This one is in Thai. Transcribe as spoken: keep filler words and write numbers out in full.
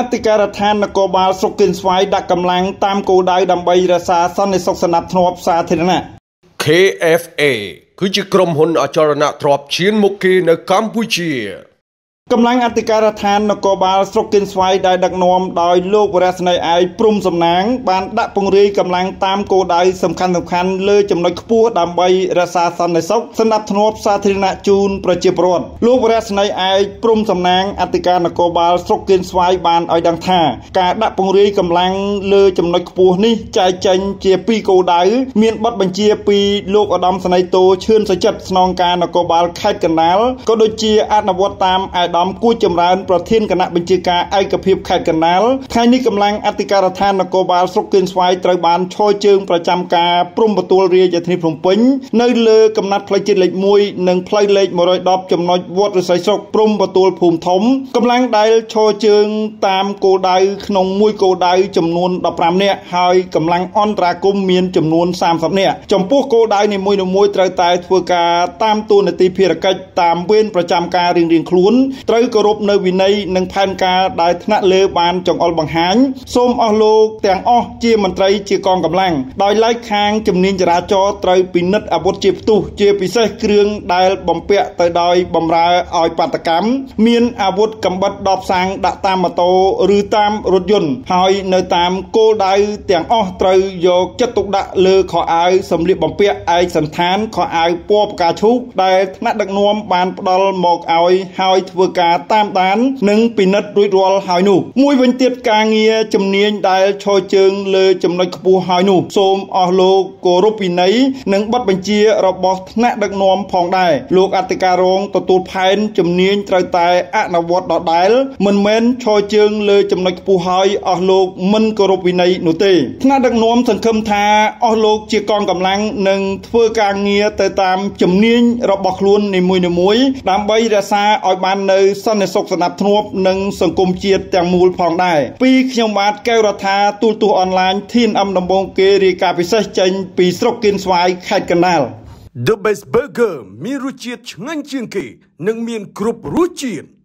อธิการแทนนโกบาลสุกินสวายดักกำลังตามกูได้ดำใบราษาสันในศกสนับทนอบสาธินะ เค เอฟ เอ คือจิกรมหุนอาจารณะทรอบเชียนมุกีในกัมพูชีกำลังอธิการแทนนโกบาลสุกินสวายได้ดักนอมได้โลกราษในไอปรุมสำนังบานดักปงรีกำลังตามกูได้สำคัญสำคัญเลยจำนวนขบวนดำใบราษาสันในศกสนับทนอบสาธินะจูนประเจปรดโลกราษในไอปรุมสำนังอธิการนโกบาลสุกินสวายบานไอดังท่าการดักปงรีกำลังเลยจำนวนขบวนนี้ใจเจนเจปีกูได้เมียนบัดบัญชีปีโลกอดมสนัยโตเชื่อสจัดสนองการนโกบาลไข่กันแล้วก็โดยเจียอาณาวัตตามไอดอมกู้จำรานประเทศคณะบัญชีการไอกระพิบขัดกันนั้นไทยนี้กำลังอธิการทานนโกบาลสุกินสวายตรบานช่วยเจิงประจำการปรุมประตูเรียจันทนิพรมปิ้งในเลือกำนัดพลายจิตเล็กมวยหนึ่งพลายเล็กมรดกจำนวนวัดฤาษีศกปรุมประตูภูมิถมกำลังได้ช่วยเจิงตามโกได้ขนมมวยโกได้จำนวนดับรามเนี่ยหายกำลังอ้อนตรากุมเมียนจำนวนสามสับเนี่ยจำพวกโกได้ในมวยในมวยตรตายทัวการตามตัวในตีเพียรกัดตามเว้นประจำการเรียงเรียงคลุ้นไตรกรบในวินัยหนึ่งพันกาได้ธนาเลบานจงอลบังหันส้มอโลกแต่งอ้อเจียมันไตรเจียกองกำลังได้ไล่คางจำเนียนจราจรไตรปินัดอบุตรเจียตุเจียปิเสกเครื่องได้บำเปะไตรได้บำราอ่อยปัตกรรมเมียนอบุตรกำบัดดอกสังดะตามมาโตหรือตามรถยนต์หอยในตามโกได้แต่งอ้อไตรโยกจตุดะเลขออายสำลีบำเปะไอสันทานขออายปอบกาชุกได้ธนาดักนวมบานดอลหมอกอ่อยหอยเวกาตามตานหนึ่งปีนัดรุ่ยรัวหายหนูมวยวันเตียดกาเงียจำเนียนได้ชอยเจิงเลยจำนวนขบวนหายหนูโสมอโลกโกรปีไหนหนึ่งบัดบัญชีระบอบณดักนอมพองได้โลกอติการงตตูพายจำเนียนใจตายอนาวดดอดได้มันเม้นชอยเจิงเลยจำนวนขบวนหายอโลกมันโกรปีไหนหนูเตยณดักนอมสังคมทาอโลกเจียกองกำลังหนึ่งเวกาเงียแต่ตามจำเนียนระบอบล้วนในมวยในมวยตามใบราษาออยบานในสันนิษฐานสนับทนบหนึ่งสังคมเจียดแต่งมูลพองได้ปีขยมัดแก้วรัฐาตูตูออนไลน์ที่อำนำบงเกริกาพิเศษจันปีสกกินสวายขัดกันได้ The Best Burger มีรูจิตงันจึงกีหนึ่งมีนกรุบรูจิต